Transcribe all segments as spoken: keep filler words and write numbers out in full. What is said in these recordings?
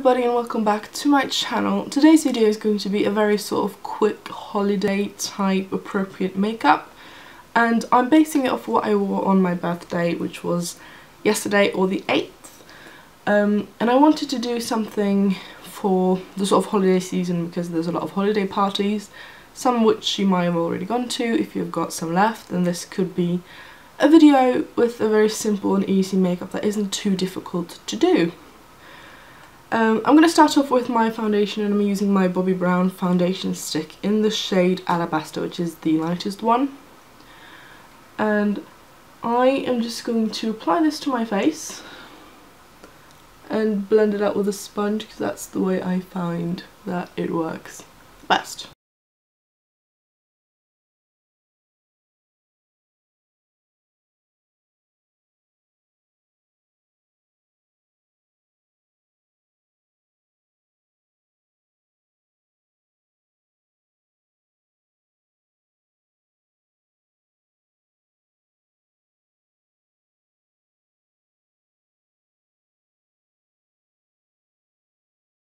everybody and welcome back to my channel. Today's video is going to be a very sort of quick holiday type appropriate makeup, and I'm basing it off what I wore on my birthday, which was yesterday or the eighth. Um, and I wanted to do something for the sort of holiday season because there's a lot of holiday parties, some which you might have already gone to. If you've got some left, then this could be a video with a very simple and easy makeup that isn't too difficult to do. Um, I'm going to start off with my foundation, and I'm using my Bobbi Brown foundation stick in the shade Alabaster, which is the lightest one. And I am just going to apply this to my face and blend it out with a sponge because that's the way I find that it works best.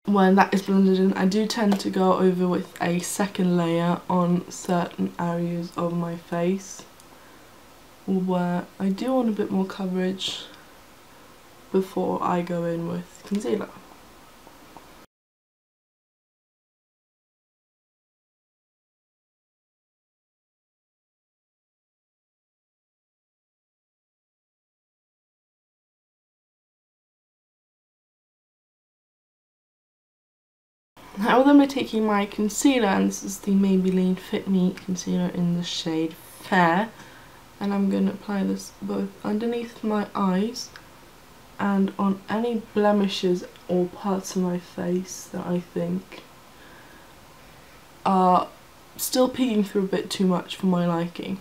When that is blended in, I do tend to go over with a second layer on certain areas of my face where I do want a bit more coverage before I go in with concealer. I will then be taking my concealer, and this is the Maybelline Fit Me concealer in the shade Fair, and I'm going to apply this both underneath my eyes and on any blemishes or parts of my face that I think are still peeking through a bit too much for my liking.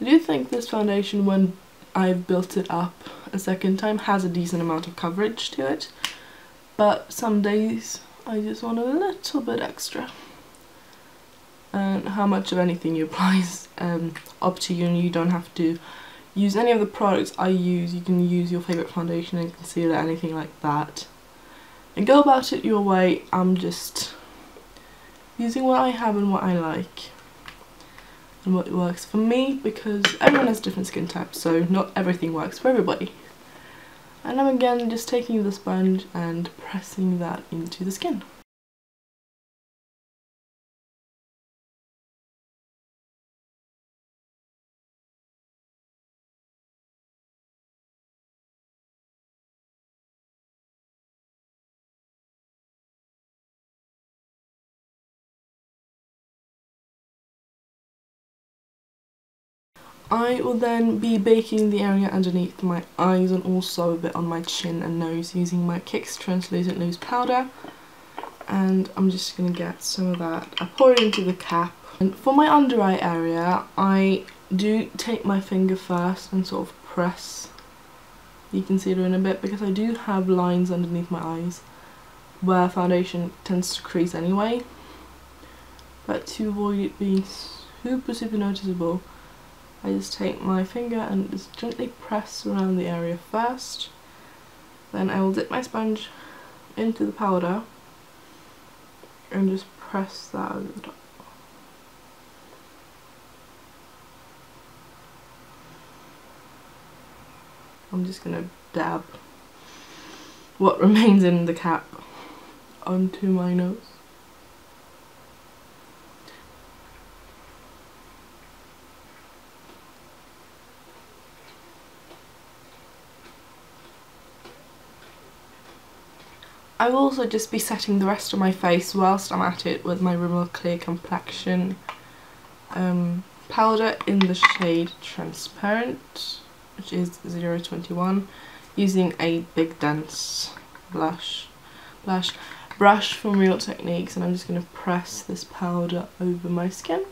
I do think this foundation, when I've built it up a second time, has a decent amount of coverage to it, but some days I just want a little bit extra, and how much of anything you apply is um, up to you, and you don't have to use any of the products I use. You can use your favourite foundation and concealer, anything like that, and go about it your way. I'm just using what I have and what I like and what works for me, because everyone has different skin types, so not everything works for everybody. And I'm again just taking the sponge and pressing that into the skin. I will then be baking the area underneath my eyes and also a bit on my chin and nose using my Kix Translucent Loose Powder, and I'm just going to get some of that. I pour it into the cap, and for my under eye area I do take my finger first and sort of press the concealer in a bit, because I do have lines underneath my eyes where foundation tends to crease anyway, but to avoid it being super super noticeable, I just take my finger and just gently press around the area first. Then I will dip my sponge into the powder and just press that over the top. I'm just going to dab what remains in the cap onto my nose. I will also just be setting the rest of my face whilst I'm at it with my Rimmel Clear Complexion um, powder in the shade Transparent, which is zero twenty-one, using a big dense blush, blush brush from Real Techniques, and I'm just going to press this powder over my skin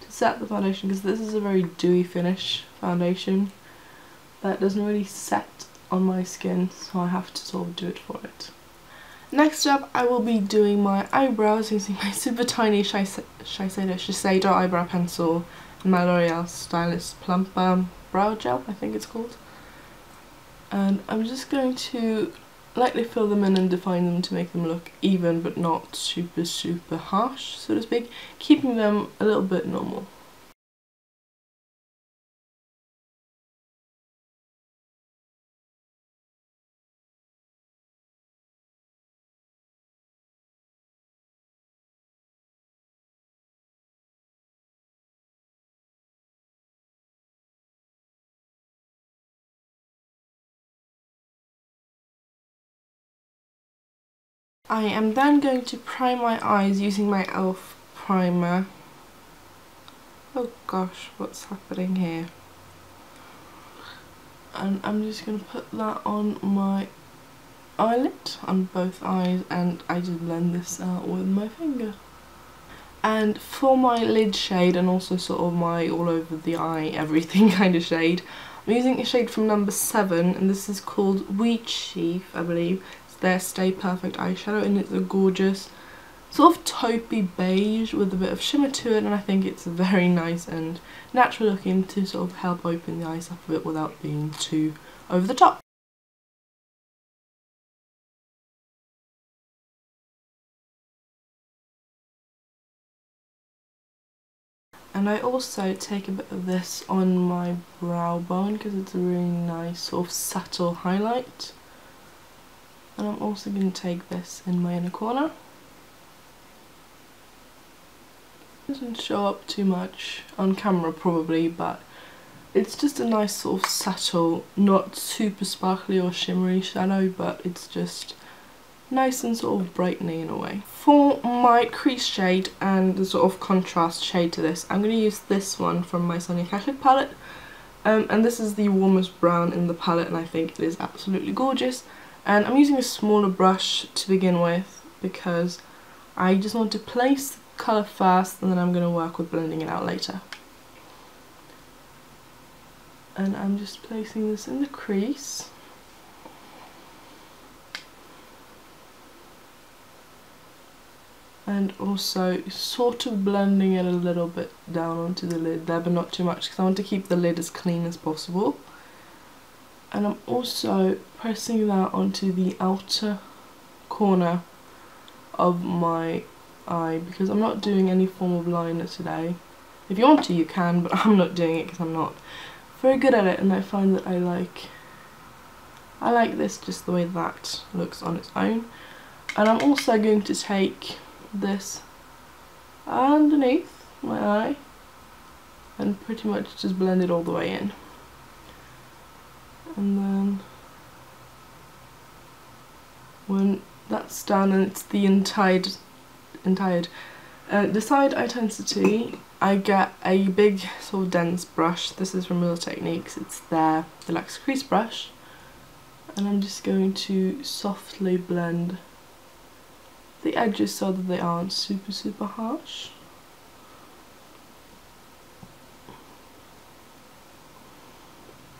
to set the foundation, because this is a very dewy finish foundation that doesn't really set on my skin, so I have to sort of do it for it. Next up, I will be doing my eyebrows using my super tiny Shiseido, Shiseido eyebrow pencil and my L'Oreal Stylist Plumper brow gel, I think it's called. And I'm just going to lightly fill them in and define them to make them look even but not super super harsh, so to speak, keeping them a little bit normal. I am then going to prime my eyes using my e l f primer. Oh gosh, what's happening here? And I'm just going to put that on my eyelid, on both eyes, and I just blend this out with my finger. And for my lid shade, and also sort of my all over the eye everything kind of shade, I'm using a shade from number seven, and this is called Wheatsheaf, I believe. Their Stay Perfect eyeshadow, and it's a gorgeous sort of taupey beige with a bit of shimmer to it, and I think it's very nice and natural looking to sort of help open the eyes up a bit without being too over the top. And I also take a bit of this on my brow bone because it's a really nice sort of subtle highlight. And I'm also going to take this in my inner corner. It doesn't show up too much on camera probably, but it's just a nice sort of subtle, not super sparkly or shimmery shadow, but it's just nice and sort of brightening in a way. For my crease shade and the sort of contrast shade to this, I'm going to use this one from my Sonia Kashuk palette. Um, and this is the warmest brown in the palette, and I think it is absolutely gorgeous. And I'm using a smaller brush to begin with because I just want to place the colour first, and then I'm going to work with blending it out later. And I'm just placing this in the crease. And also sort of blending it a little bit down onto the lid there, but not too much because I want to keep the lid as clean as possible. And I'm also pressing that onto the outer corner of my eye because I'm not doing any form of liner today. If you want to, you can, but I'm not doing it because I'm not very good at it, and I find that I like I like this just the way that looks on its own. And I'm also going to take this underneath my eye and pretty much just blend it all the way in. And then when that's done and it's the entire, entire uh, desired intensity, I get a big sort of dense brush. This is from Real Techniques, it's their Deluxe Crease Brush. And I'm just going to softly blend the edges so that they aren't super super harsh.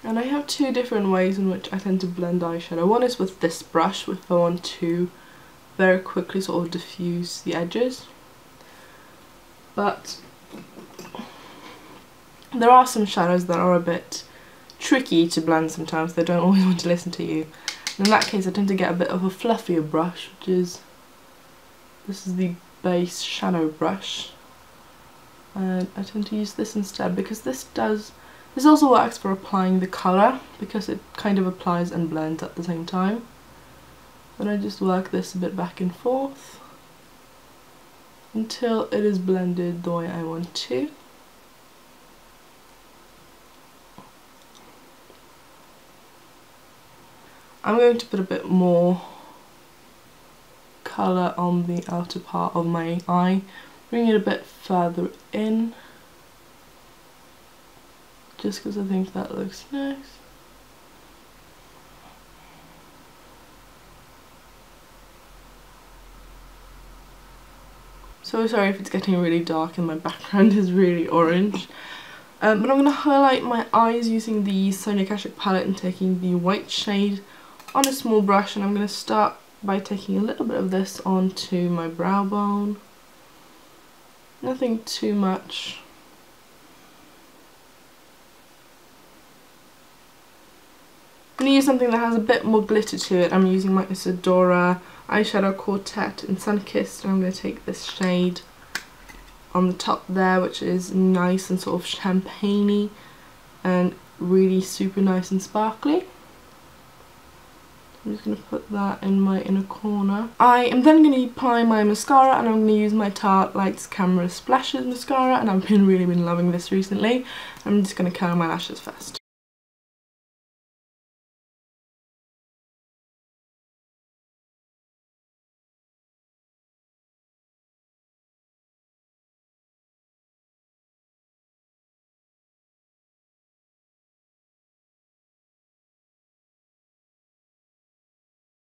And I have two different ways in which I tend to blend eyeshadow. One is with this brush, if I want to very quickly sort of diffuse the edges. But there are some shadows that are a bit tricky to blend sometimes. They don't always want to listen to you. And in that case, I tend to get a bit of a fluffier brush, which is... this is the base shadow brush. And I tend to use this instead because this does... this also works for applying the colour because it kind of applies and blends at the same time. Then I just work this a bit back and forth until it is blended the way I want to. I'm going to put a bit more colour on the outer part of my eye, bring it a bit further in. Just because I think that looks nice. So sorry if it's getting really dark and my background is really orange. Um, but I'm going to highlight my eyes using the Sonia Kashuk palette and taking the white shade on a small brush. And I'm going to start by taking a little bit of this onto my brow bone. Nothing too much. I'm going to use something that has a bit more glitter to it. I'm using my Isadora Eyeshadow Quartet in Sunkissed, and I'm going to take this shade on the top there, which is nice and sort of champagne-y and really super nice and sparkly. I'm just going to put that in my inner corner. I am then going to apply my mascara, and I'm going to use my Tarte Lights Camera Splashes mascara, and I've been really been loving this recently. I'm just going to curl my lashes first.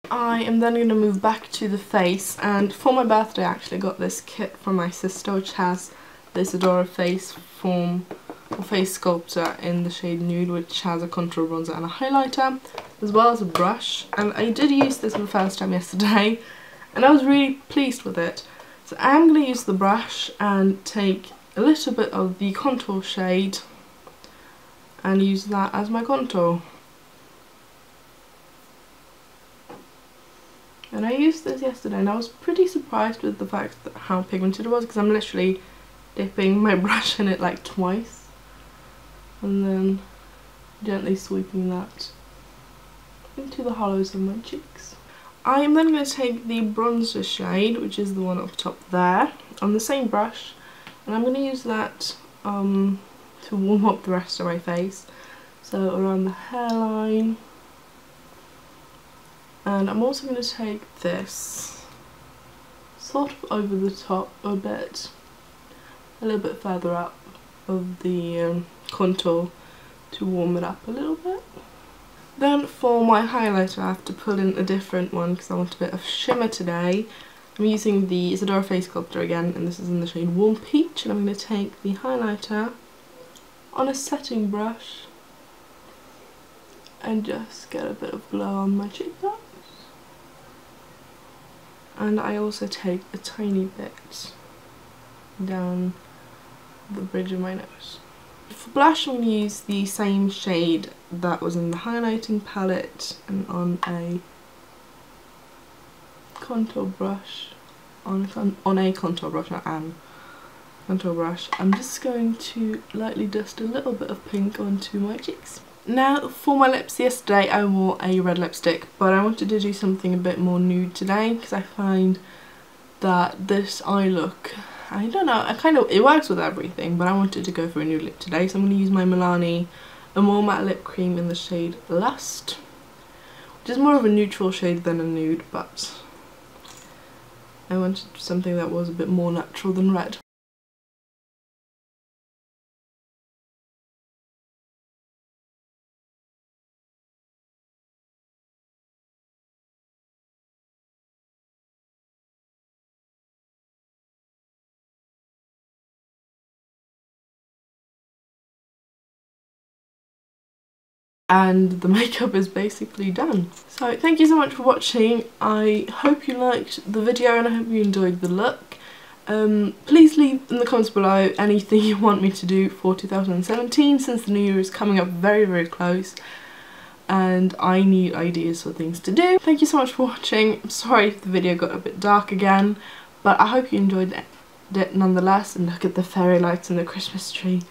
I am then going to move back to the face, and for my birthday I actually got this kit from my sister, which has the Isadora Face Form or Face Sculptor in the shade Nude, which has a contour bronzer and a highlighter, as well as a brush. And I did use this for the first time yesterday, and I was really pleased with it. So I'm going to use the brush and take a little bit of the contour shade and use that as my contour. And I used this yesterday, and I was pretty surprised with the fact that how pigmented it was, because I'm literally dipping my brush in it like twice and then gently sweeping that into the hollows of my cheeks. I am then going to take the bronzer shade, which is the one up top there, on the same brush, and I'm going to use that um, to warm up the rest of my face, so around the hairline. And I'm also going to take this sort of over the top a bit, a little bit further up of the um, contour to warm it up a little bit. Then for my highlighter I have to pull in a different one because I want a bit of shimmer today. I'm using the Isadora Face Sculptor again, and this is in the shade Warm Peach, and I'm going to take the highlighter on a setting brush and just get a bit of glow on my cheekbones. And I also take a tiny bit down the bridge of my nose. For blush I'm going to use the same shade that was in the highlighting palette, and on a contour brush, on a, con on a contour brush, not an contour brush, I'm just going to lightly dust a little bit of pink onto my cheeks. Now for my lips, yesterday I wore a red lipstick, but I wanted to do something a bit more nude today because I find that this eye look, I don't know, I kind of, it works with everything, but I wanted to go for a nude lip today, so I'm going to use my Milani Amore Matte Lip Cream in the shade Lust, which is more of a neutral shade than a nude, but I wanted something that was a bit more natural than red. And the makeup is basically done. So thank you so much for watching. I hope you liked the video and I hope you enjoyed the look. Um, please leave in the comments below anything you want me to do for two thousand seventeen, since the new year is coming up very very close and I need ideas for things to do. Thank you so much for watching. I'm sorry if the video got a bit dark again, but I hope you enjoyed it nonetheless. And look at the fairy lights and the Christmas tree.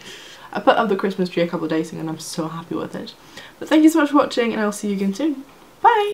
I put up the Christmas tree a couple of days ago and I'm so happy with it. But thank you so much for watching, and I'll see you again soon. Bye!